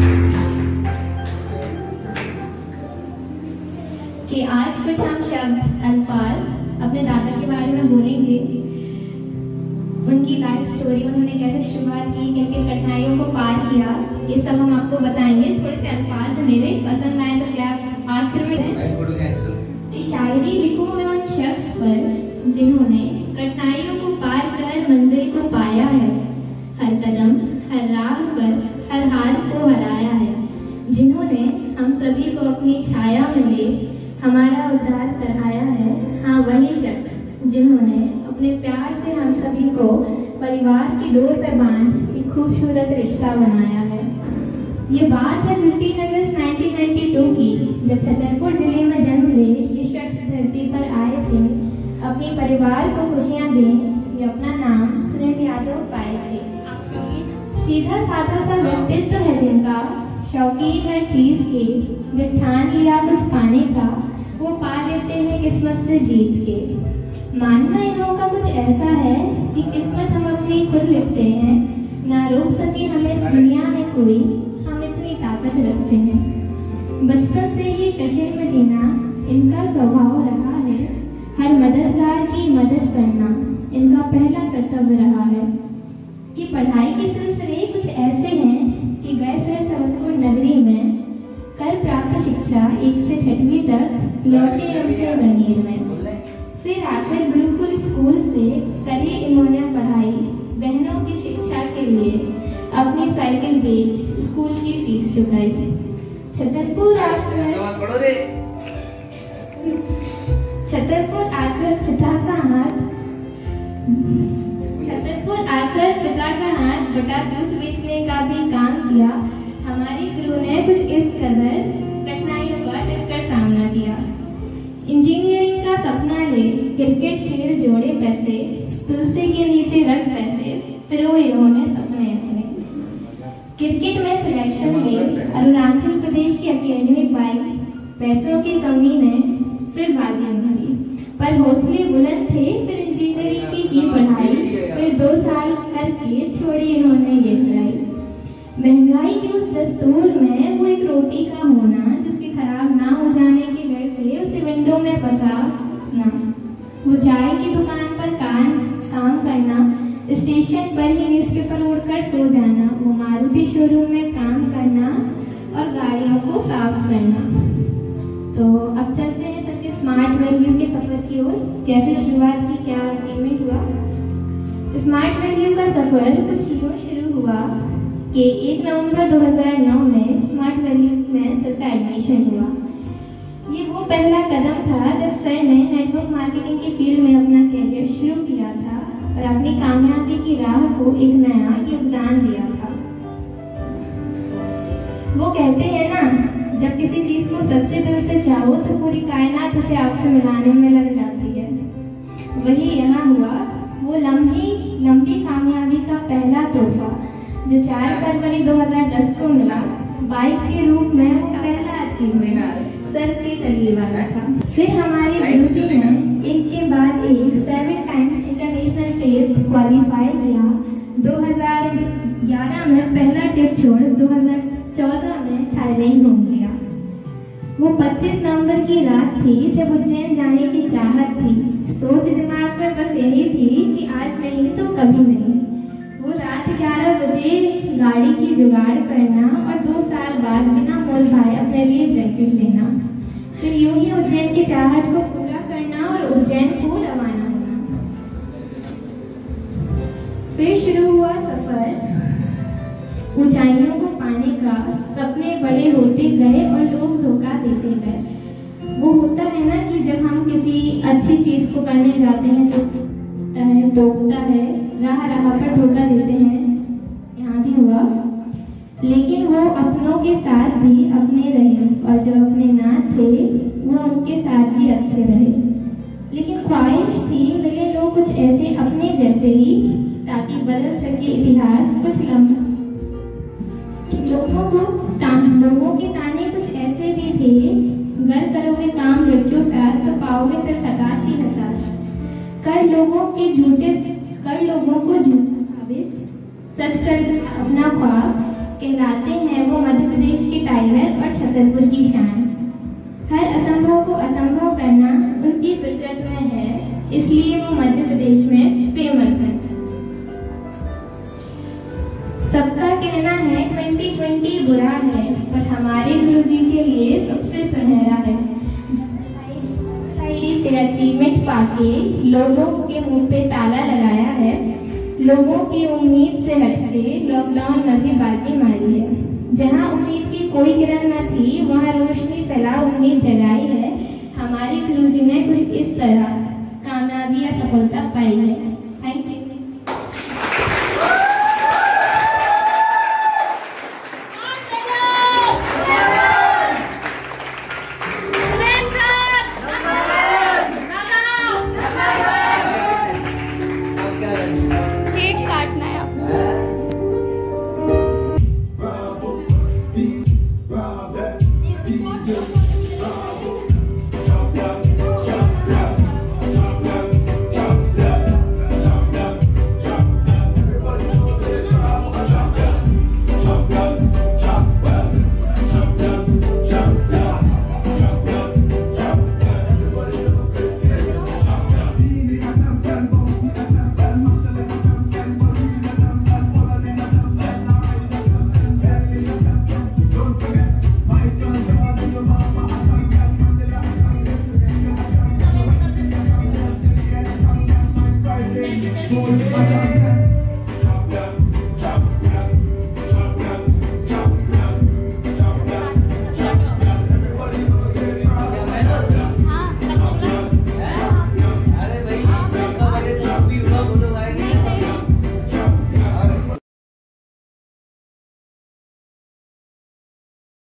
कि आज कुछ हम शब्द अल्फाज अपने दादा के बारे में बोलेंगे, उनकी लाइफ स्टोरी, उन्होंने कैसे शुरुआत की, किन किन कठिनाइयों को पार किया, ये सब हम आपको बताएंगे। थोड़े से अल्फाज मेरे पसंद आए तो क्या आखिर में शायरी लिखूं मैं उन शख्स पर जिन्होंने कठिनाइयों को पार कर मंजिल को पाया है, हर कदम हर राह पर हर हाल को हराया है, जिन्होंने हम सभी को अपनी छाया में ले हमारा उद्धार कराया है। हाँ, वही शख्स जिन्होंने अपने प्यार से हम सभी को परिवार की डोर पर बांध एक खूबसूरत रिश्ता बनाया है। ये बात है 15 अगस्त 1992 की, जब छतरपुर जिले में जन्म ले ये शख्स धरती पर आए थे, अपने परिवार को खुशियाँ दें, ये अपना नाम सुरेंद्र यादव पाए थे। सीधा साधा सा व्यक्तित्व है जिनका, शौकीन हर चीज़ के, जब ठान लिया कुछ पाने का वो पा लेते हैं किस्मत से जीत के। मानना इन्हों का कुछ ऐसा है कि किस्मत हम अपनी खुद लिखते हैं, ना रोक सके हमें इस दुनिया में कोई, हम इतनी ताकत रखते हैं। बचपन से ही कशिश में जीना इनका स्वभाव रहा है, हर मददगार की मदद करना इनका पहला कर्तव्य रहा है। कि पढ़ाई के सिलसिले कुछ ऐसे हैं कि गए सर सरतपुर नगरी में कर प्राप्त शिक्षा 1 से 6वीं तक लौटे उनके जमीर में, फिर आकर गुरुकुल स्कूल से करे इन्होंने पढ़ाई, बहनों की शिक्षा के लिए अपनी साइकिल बेच स्कूल की फीस चुकाई। छतरपुर आकर पिता का हाथ बटा दूध बेचने का भी काम किया। हमारी गुरु ने कुछ इस कदर कठिनाइयों का डटकर सामना किया। इंजीनियरिंग का सपना ले क्रिकेट खेल जोड़े पैसे, तुलसी के नीचे रख पैसे, फिर वो इन्होंने सपने अपने। क्रिकेट में सिलेक्शन ले अरुणाचल प्रदेश की अकेडमी पाई, पैसों की कमी ने फिर बाजी मारी, पर हौसले बुलंद थे, फिर इंजीनियरिंग की पढ़ाई, फिर 2 साल करके छोड़ी इन्होंने ये पढ़ाई। महंगाई के उस दस्तूर में वो एक रोटी का होना जिसके खराब ना हो जाने के डर से उसे विंडो में फंसा ना, वो चाय की दुकान पर काम करना, स्टेशन पर ही न्यूज़पेपर उड़कर सो जाना, वो मारुति शोरूम में काम करना और गाड़ियों को साफ करना। तो अब चलते हैं सर के स्मार्ट वैल्यू के सफर की ओर, कैसे शुरुआत की, क्या अचीवमेंट हुआ। स्मार्ट वैल्यू का सफर कुछ यूँ शुरू हुआ कि 1 नवंबर 2009 में स्मार्ट वैल्यू में सर का एडमिशन हुआ। ये वो पहला कदम था जब सर ने नेटवर्क मार्केटिंग की फील्ड में अपना करियर शुरू किया था और अपनी कामयाबी की राह को एक नया योगदान दिया था। वो कहते हैं ना, जब किसी चीज को सच्चे दिल से चाहो तो पूरी कायनात उसे आपसे मिलाने में लग जाती है, वही यहाँ हुआ। वो लंबी कामयाबी का पहला तोहफा जो 4 फरवरी 2010 को मिला, बाइक के रूप में वो पहला अचीवमेंट सर के करीब आया था। फिर हमारी गुरुजी ने एक के बाद एक 7 टाइम्स इंटरनेशनल ट्रिप क्वालिफाई किया। 2011 में पहला ट्रिप छोड़ 2014 में थाईलैंड घूम गया। वो 25 नवंबर की रात थी जब उज्जैन जाने की चाहत थी, सोच दिमाग में बस यही थी कि आज नहीं तो कभी नहीं। वो रात 11 बजे गाड़ी की जुगाड़ करना और 2 साल बाद बिना मोल भाई अपने लिए जैकेट लेना, फिर यूं ही उज्जैन की चाहत को पूरा करना और उज्जैन को रवाना होना। फिर शुरू हुआ सफर ऊंचाइयों को पाने का, सपने बड़े होते गए और लोग धोखा देते गए। वो होता है ना कि जब हम किसी अच्छी चीज को करने जाते हैं तो टोकता है, राह पर धोखा देते हैं, यहाँ भी हुआ। लेकिन वो अपनों के साथ भी अपने रहे और जो अपने ना थे वो उनके साथ भी अच्छे रहे। लेकिन ख्वाहिश थी मिले लोग कुछ ऐसे अपने जैसे ही, ताकि बदल सके इतिहास। कुछ लोगों के ताने कुछ ऐसे भी थे, घर करोगे काम लड़कियों साथ तो पाओगे सिर्फ हताश ही हताश। कर लोगों को झूठा साबित, सच कर अपना ख्वाब, के नाते हैं वो मध्य प्रदेश के टाइगर और छतरपुर की शान। हर असंभव को असंभव करना उनकी फितरत में है, इसलिए वो मध्य प्रदेश में फेमस है। सबका कहना है 2020 बुरा है, पर हमारे गुरु जी के लिए सबसे सुनहरा है। से अचीवमेंट पाके लोगों के मुंह पे ताला लगाया है, लोगों की उम्मीद से हटके लॉकडाउन में भी बाजी मारी है। जहां उम्मीद की कोई किरण न थी, वहां रोशनी फैला उम्मीद जगाई है। हमारी गुरु जी ने कुछ इस तरह कामयाबी या सफलता पाई है। Thank you.